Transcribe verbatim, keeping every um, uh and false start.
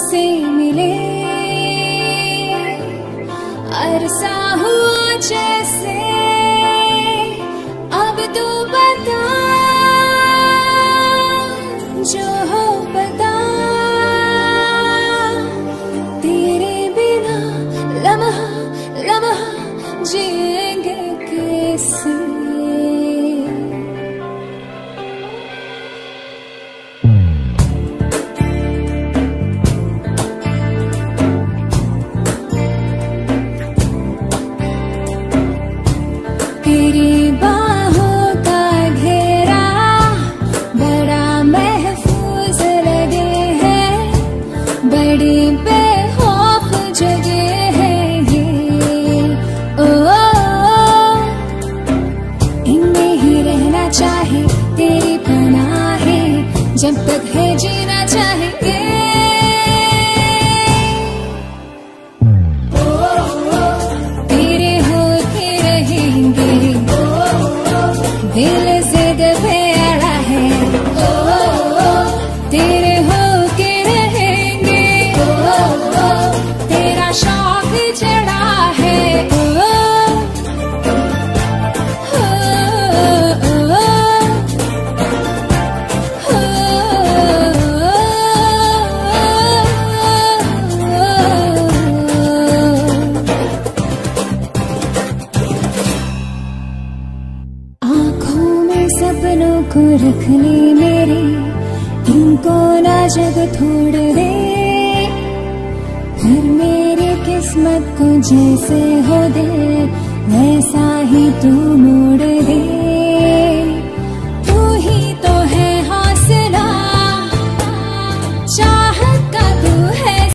तुमसे मिले अरसा हुआ जैसे, अब तू बता जो हो बता, तेरे बिना लम्हा लम्हा जिएंगे कैसे। जब तक है जीना चाहेंगे, ओ, ओ, तेरे होते रहेंगे, ओ, ओ, दिल से दबे आड़ा है, ओ, ओ, तेरे होके रहेंगे, ओ, ओ, तेरा शौक चढ़ा है, ओ, सपनों को रख ले मेरे, तुमको ना जग छोड़ दे, हर मेरी किस्मत को जैसे हो दे वैसा ही तू मोड़ दे।